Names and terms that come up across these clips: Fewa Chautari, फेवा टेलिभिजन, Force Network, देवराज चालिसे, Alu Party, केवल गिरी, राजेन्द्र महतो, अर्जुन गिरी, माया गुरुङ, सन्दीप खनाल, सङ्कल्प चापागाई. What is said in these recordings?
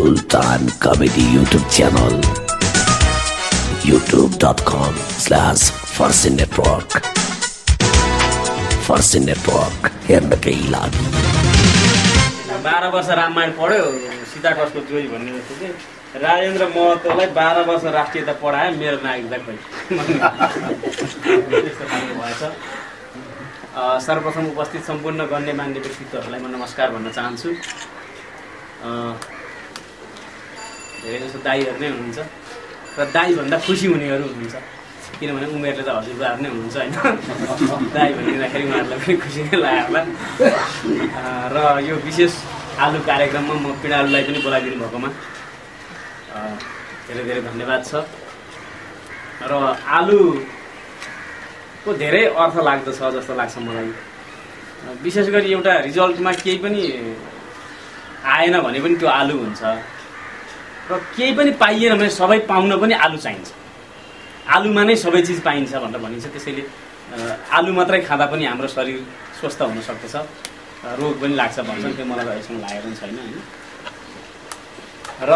सुल्तान comedy YouTube channel youtube.com/Force Network Force Network हेर्न केही लाभ 12 वर्ष रामायण पढ्यो सीधा कसको जोई भन्ने जस्तो राजेन्द्र महतोलाई 12 वर्ष राष्ट्रियता पढाए मेरो नायकलाई खै सर्वप्रथम उपस्थित सम्पूर्ण गण्यमान्य व्यक्तित्वहरुलाई म नमस्कार भन्न चाहन्छु। धेरैजसो दाइहरु नै हुनुहुन्छ र दाइ भन्दा खुसी हुनेहरु हुनुहुन्छ किनभने उमेरले त हजुरबाहरु नै हुनुहुन्छ हैन दाइ भनिराखेर उहाँहरुलाई पनि खुसी नै लाग्यो होला र यो विशेष आलु कार्यक्रममा म पिडालुलाई पनि बोलाइदिनु भएकोमा धेरै धेरै धन्यवाद छ। र आलु को धेरै अर्थ लाग्दछ जस्तो लाग्छ मलाई, विशेष गरी एउटा रिजल्टमा केही पनि आएन भने पनि त्यो आलु हुन्छ र केही पनि पाइएन भने सबै पाउन पनि आलु चाहिन्छ। आलुमा नै सबै चिज पाइन्छ भनेर भनिन्छ, त्यसैले आलु मात्रै खाँदा पनि हाम्रो शरीर स्वस्थ हुन सक्दछ, रोग पनि लाग्छ भन्छन्, त्यो मलाई अहिलेसम्म लागेको छैन हैन। र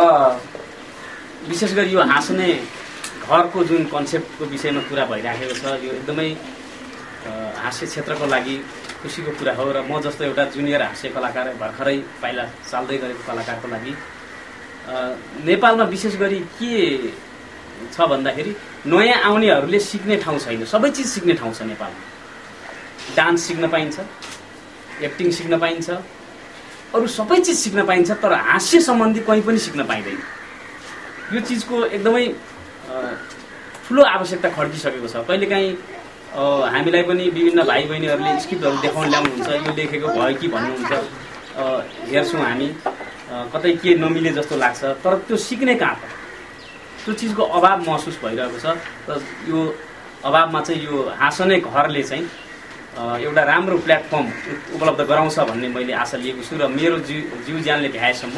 विशेष गरी यो हाँस्ने घर को जुन कन्सेप्टको विषयमा कुरा भइराखेको छ यो एकदमै हास्य क्षेत्रको लागि खुसीको कुरा हो र म जस्तो एउटा जुनियर हास्य कलाकार भर्खरै पाइला चाल्दै गरेको कलाकारको लागि नेपालमा विशेष गरी के छ भन्दाखेरि नयाँ आउनेहरूले सिक्ने ठाउँ छैन, सबै चिज सिक्ने ठाउँ छ नेपालमा। डान्स सिक्न पाइन्छ, एक्टिङ सिक्न पाइन्छ, अरू सबै चिज सिक्न पाइन्छ, तर हास्य सम्बन्धी कहीँ पनि सिक्न पाइँदैन। यो चिजको एकदमै ठुलो आवश्यकता खड्किसकेको छ। कहिलेकाहीँ हामीलाई पनि विभिन्न भाइ बहिनीहरूले स्क्रिप्टहरू देखाउन ल्याउनुहुन्छ, यो लेखेको भयो कि भन्नुहुन्छ, हेर्छौँ हामी, कतै के नमिले जस्तो लाग्छ, तर त्यो सिक्ने कहाँ हो, त्यो चिजको अभाव महसुस भइरहेको छ। र यो अभावमा चाहिँ यो हाँस्ने घरले चाहिँ एउटा राम्रो प्लेटफर्म उपलब्ध गराउँछ भन्ने मैले आशा लिएको छु र मेरो जिउ ज्यानले भ्याएसम्म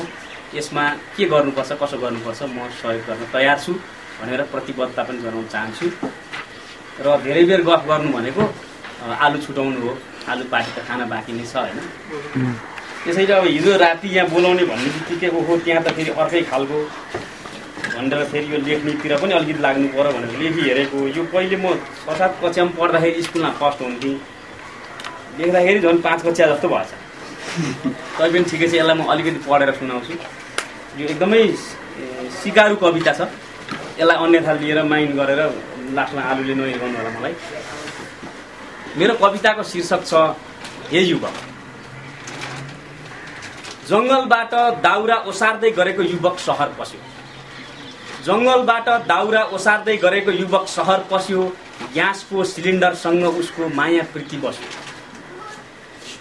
यसमा के गर्नुपर्छ कसो गर्नुपर्छ म सहयोग गर्न तयार छु भनेर प्रतिबद्धता पनि जनाउन चाहन्छु। र धेरै बेर गफ गर्नु भनेको आलु छुटाउनु हो, आलु पार्टी त खाना बाँकी नै छ हैन। त्यसैले अब हिजो राति यहाँ बोलाउने भन्ने बित्तिकै ओहो त्यहाँ त फेरि अर्कै खालको भनेर फेरि यो लेख्नेतिर पनि अलिकति लाग्नु पर्यो भनेर लेखी हेरेको। यो पहिले म 6-7 कक्षामा पढ्दाखेरि स्कुलमा फर्स्ट हुन्थेँ, लेख्दाखेरि झन् 5 कक्षा जस्तो भएछ। तै पनि ठिकै छ, यसलाई म अलिकति पढेर सुनाउँछु। यो एकदमै सिकारु कविता छ, यसलाई अन्यथा लिएर माइन्ड गरेर लास्टमा आलुले नहेर्नु होला मलाई। मेरो कविताको शीर्षक छ हे युवक। जङ्गलबाट दाउरा ओसार्दै गरेको युवक सहर पस्यो, जङ्गलबाट दाउरा ओसार्दै गरेको युवक सहर पस्यो, ग्यासको सिलिन्डरसँग उसको माया प्रीति बस्यो।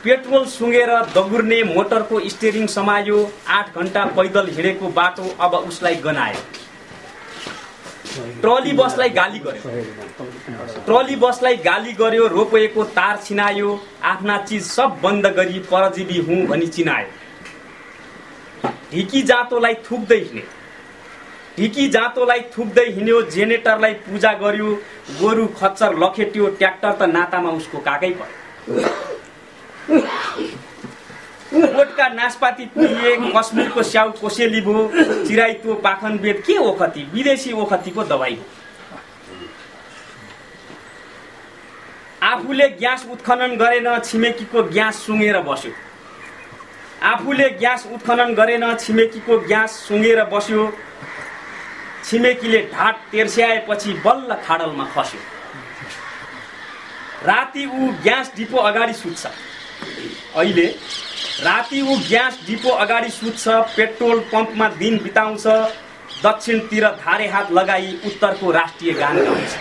पेट्रोल सुँगेर दगुर्ने मोटरको स्टेरिङ समायो, 8 घण्टा पैदल हिँडेको बाटो अब उसलाई गनायो। ट्रली बसलाई गाली गर्यो, रोपेको तार छिनायो, आफ्ना चिज सब बन्द गरी परजीवी हुँ भनी चिनायो। ढिकी जातोलाई थुक्दै हिँड्यो, जेनेटरलाई पूजा गर्यो, गोरु खच्चर लखेट्यो, ट्र्याक्टर त नातामा उसको काकै पर्यो। कोटका नासपाती पुरिए, कश्मीरको स्याउ कोसेली भो, चिराइतो पाखन बेद के ओखती, विदेशी ओखतीको दबाई। आफूले ग्यास उत्खनन गरेन, छिमेकीको ग्यास सुँगेर बस्यो। छिमेकीले ढाड तेर्स्याएपछि बल्ल खाडलमा खस्यो। राति ऊ ग्यास डिपो अगाडि सुत्छ, पेट्रोल पम्पमा दिन बिताउँछ, दक्षिणतिर धारे हात लगाई उत्तरको राष्ट्रिय गान गाउँछ।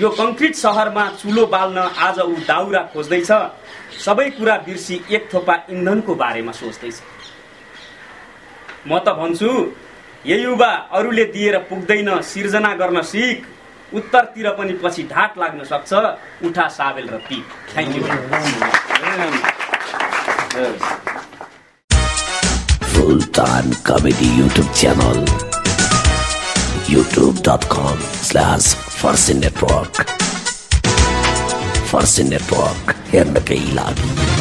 यो कंक्रिट शहरमा चुलो बाल्न आज ऊ दाउरा खोज्दैछ, सबै कुरा बिर्सी एक थोपा इन्धनको बारेमा सोच्दैछ। म त भन्छु हे युवा, अरूले दिएर पुग्दैन, सिर्जना गर्न सिक, उत्तरतिर पनि पछि ढाट लाग्न सक्छ, उठा साबेल र पी। Thank you. Sultan comedy YouTube channel youtube.com/Force Network हेर्न केही लाभ।